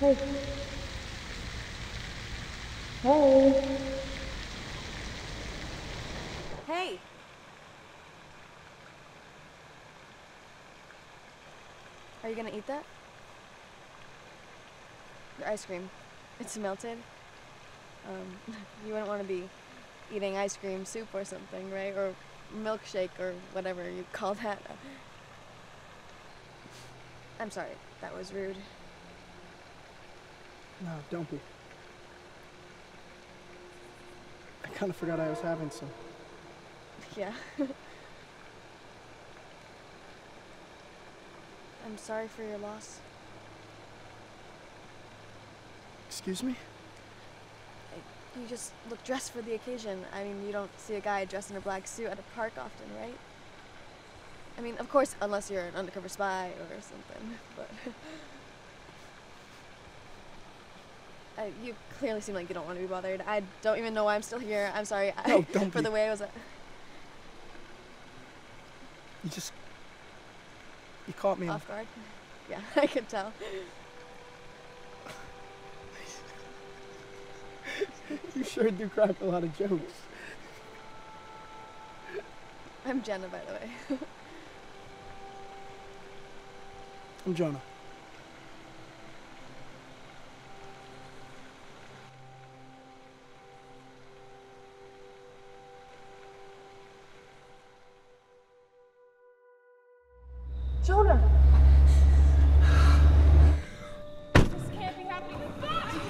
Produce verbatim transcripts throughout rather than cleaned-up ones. Hey. Hey. Hey. Are you gonna eat that? Your ice cream. It's melted. Um, you wouldn't want to be eating ice cream soup or something, right? Or milkshake or whatever you call that. I'm sorry. That was rude. No, don't be. I kind of forgot I was having some. Yeah. I'm sorry for your loss. Excuse me? You just look dressed for the occasion. I mean, you don't see a guy dressed in a black suit at a park often, right? I mean, of course, unless you're an undercover spy or something, but... Uh, you clearly seem like you don't want to be bothered. I don't even know why I'm still here. I'm sorry. No, I, don't for be. The way I was... At... You just... You caught me off guard. Yeah, I could tell. You sure do crack a lot of jokes. I'm Jenna, by the way. I'm Jonah. Jonah! This can't be happening.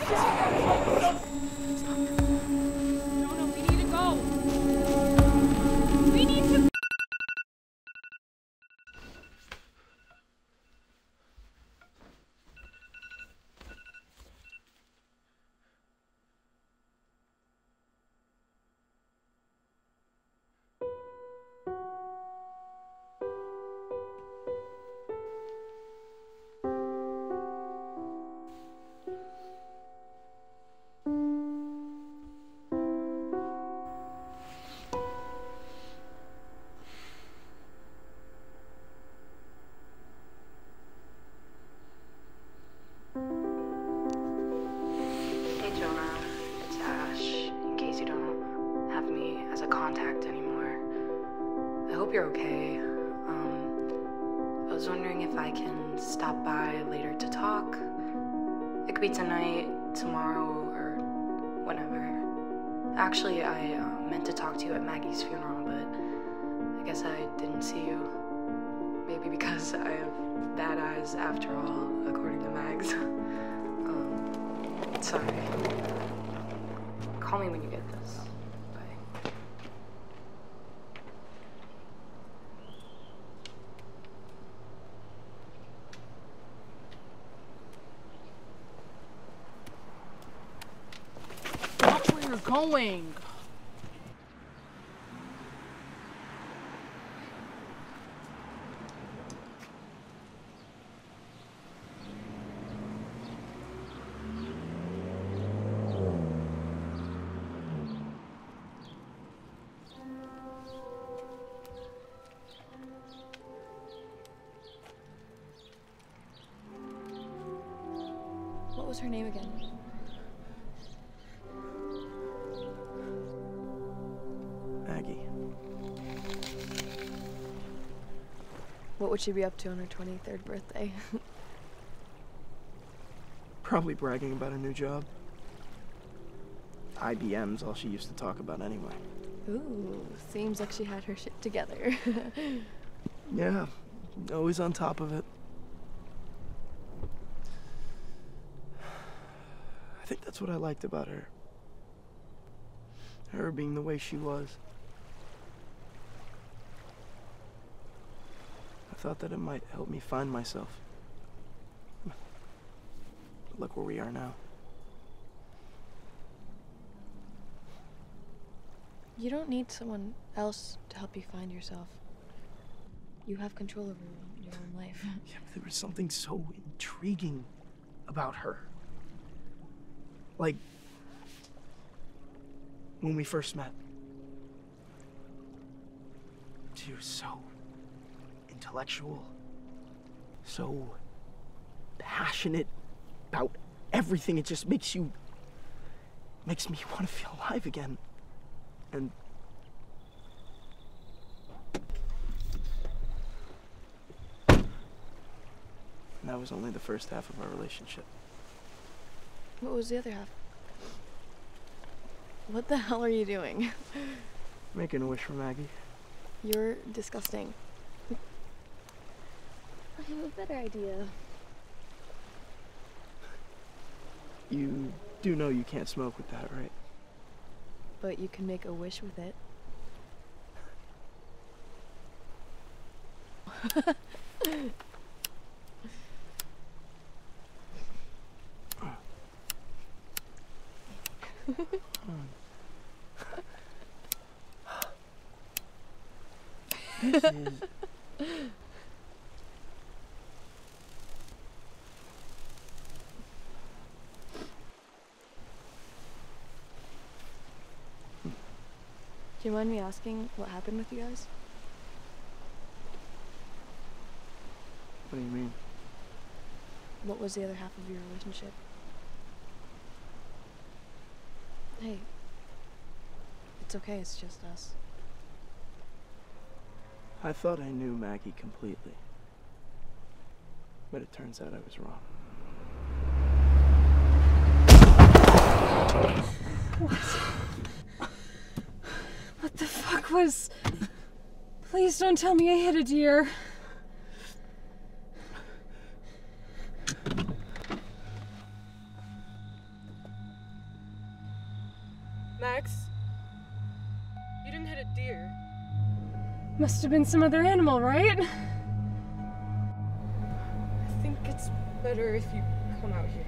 Stop! Jonah, we need to go. We need to. You're okay. Um, I was wondering if I can stop by later to talk. It could be tonight, tomorrow, or whenever. Actually, I uh, meant to talk to you at Maggie's funeral, but I guess I didn't see you. Maybe because I have bad eyes after all, according to Mags. um, sorry. Call me when you get this. Going. What was her name again? What would she be up to on her twenty-third birthday? Probably bragging about a new job. I B M's all she used to talk about anyway. Ooh, seems like she had her shit together. Yeah, always on top of it. I think that's what I liked about her. Her being the way she was. I thought that it might help me find myself. But look where we are now. You don't need someone else to help you find yourself. You have control over your own life. Yeah, but there was something so intriguing about her. Like, when we first met, she was so intellectual, so passionate about everything. It just makes you, makes me want to feel alive again. And that was only the first half of our relationship. What was the other half? What the hell are you doing? Making a wish for Maggie. You're disgusting. I have a better idea. You do know you can't smoke with that, right? But you can make a wish with it. This is... Do you mind me asking what happened with you guys? What do you mean? What was the other half of your relationship? Hey, it's okay, it's just us. I thought I knew Maggie completely, but it turns out I was wrong. What? What the fuck was... Please don't tell me I hit a deer. Max? You didn't hit a deer. Must have been some other animal, right? I think it's better if you come out here.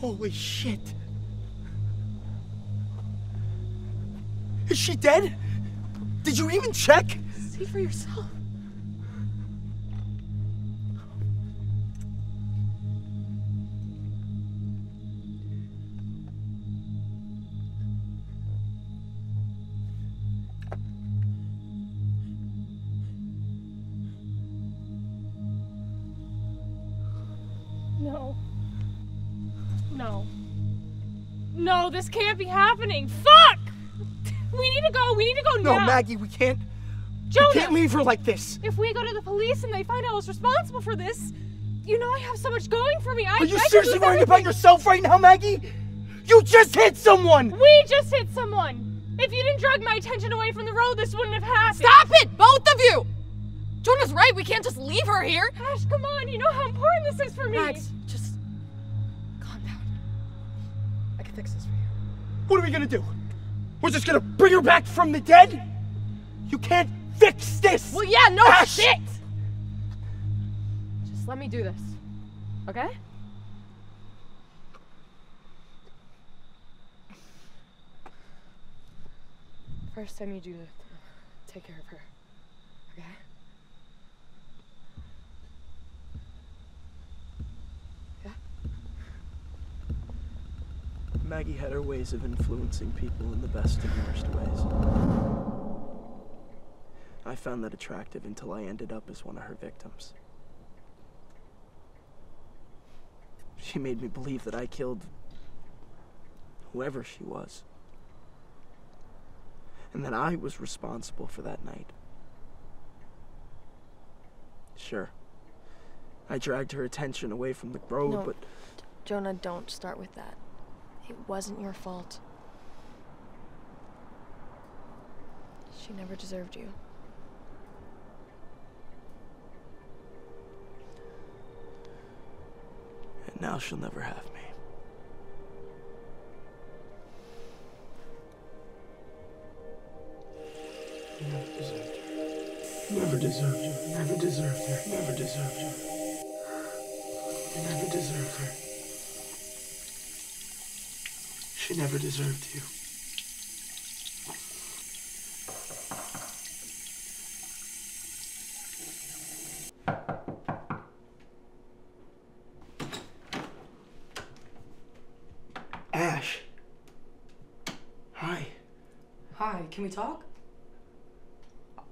Holy shit! Is she dead? Did you even check? See for yourself. No. No. No, this can't be happening. Fuck! We need to go. We need to go now. No, Maggie, we can't. Jonah, we can't leave her like this. If we go to the police and they find out I was responsible for this, you know I have so much going for me. I, Are you I seriously worrying about yourself right now, Maggie? You just hit someone! We just hit someone! If you didn't drag my attention away from the road, this wouldn't have happened. Stop it, both of you! Jonah's right. We can't just leave her here. Ashe, come on. You know how important this is for me. Max, just calm down. I can fix this for you. What are we gonna do? We're just gonna bring her back from the dead? You can't fix this! Well, yeah, no Ashe. Shit! Just let me do this, okay? First, I need you to take care of her, okay? Maggie had her ways of influencing people in the best and worst ways. I found that attractive until I ended up as one of her victims. She made me believe that I killed whoever she was, and that I was responsible for that night. Sure, I dragged her attention away from the road, no, but... Jonah, don't start with that. It wasn't your fault. She never deserved you. And now she'll never have me. You never deserved her. Never deserved her. Never deserved her. Never deserved her. You never deserved her. She never deserved you. Can we talk?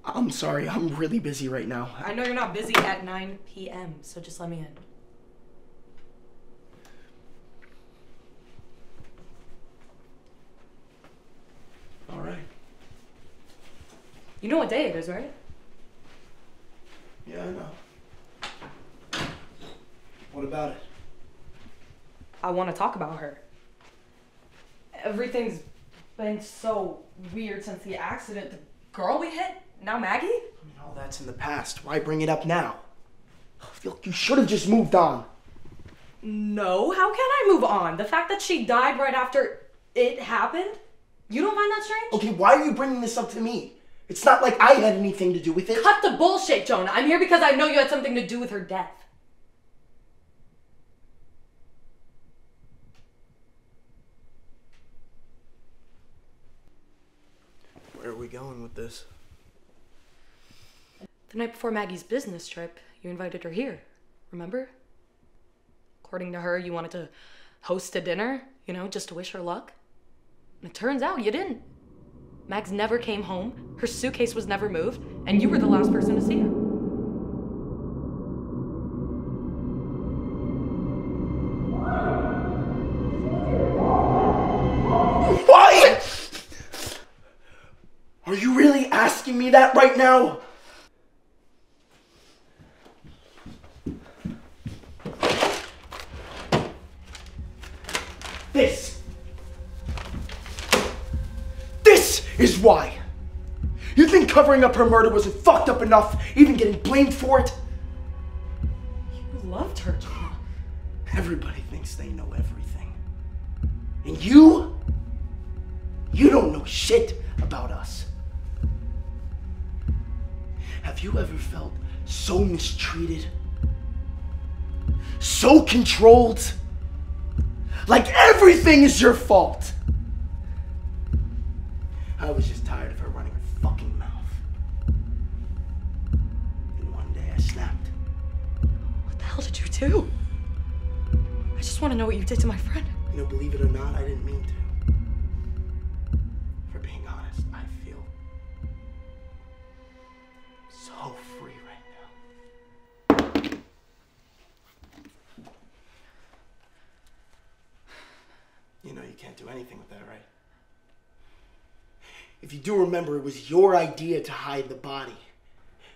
I'm sorry, I'm really busy right now. I know you're not busy at nine P M, so just let me in. All right. You know what day it is, right? Yeah, I know. What about it? I want to talk about her. Everything's been so weird since the accident. The girl we hit, now Maggie? I mean, all that's in the past. Why bring it up now? I feel like you should have just moved on. No, how can I move on? The fact that she died right after it happened? You don't find that strange? Okay, why are you bringing this up to me? It's not like I had anything to do with it. Cut the bullshit, Jonah. I'm here because I know you had something to do with her death. Where are we going with this? The night before Maggie's business trip, you invited her here, remember? According to her, you wanted to host a dinner, you know, just to wish her luck. And it turns out you didn't. Mags never came home, her suitcase was never moved, and you were the last person to see her. Why? Are you really asking me that right now? This. Is why. You think covering up her murder wasn't fucked up enough, even getting blamed for it? You loved her, Jonah. Everybody thinks they know everything. And you? You don't know shit about us. Have you ever felt so mistreated? So controlled? Like everything is your fault? I was just tired of her running her fucking mouth. And one day I snapped. What the hell did you do? I just want to know what you did to my friend. You know, believe it or not, I didn't mean to. For being honest, I feel so free right now. You know you can't do anything with that, right? If you do remember, it was your idea to hide the body.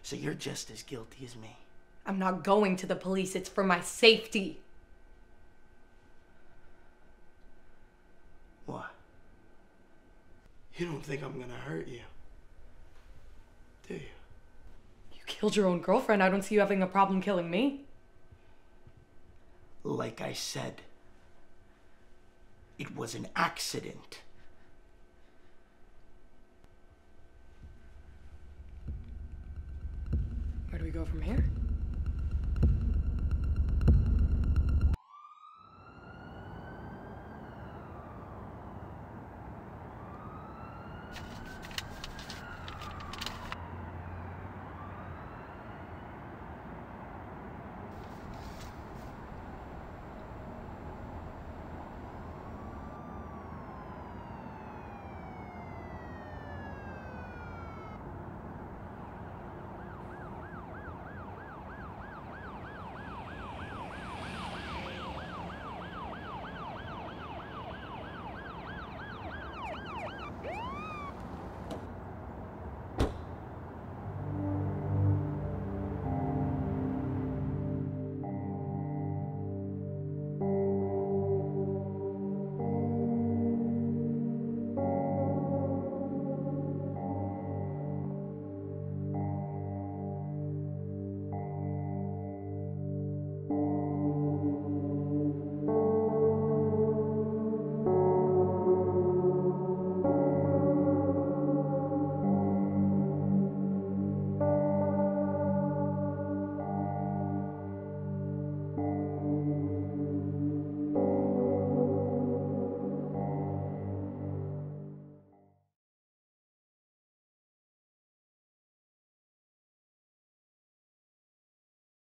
So you're just as guilty as me. I'm not going to the police. It's for my safety. What? You don't think I'm gonna hurt you, do you? You killed your own girlfriend. I don't see you having a problem killing me. Like I said, it was an accident. Where do we go from here?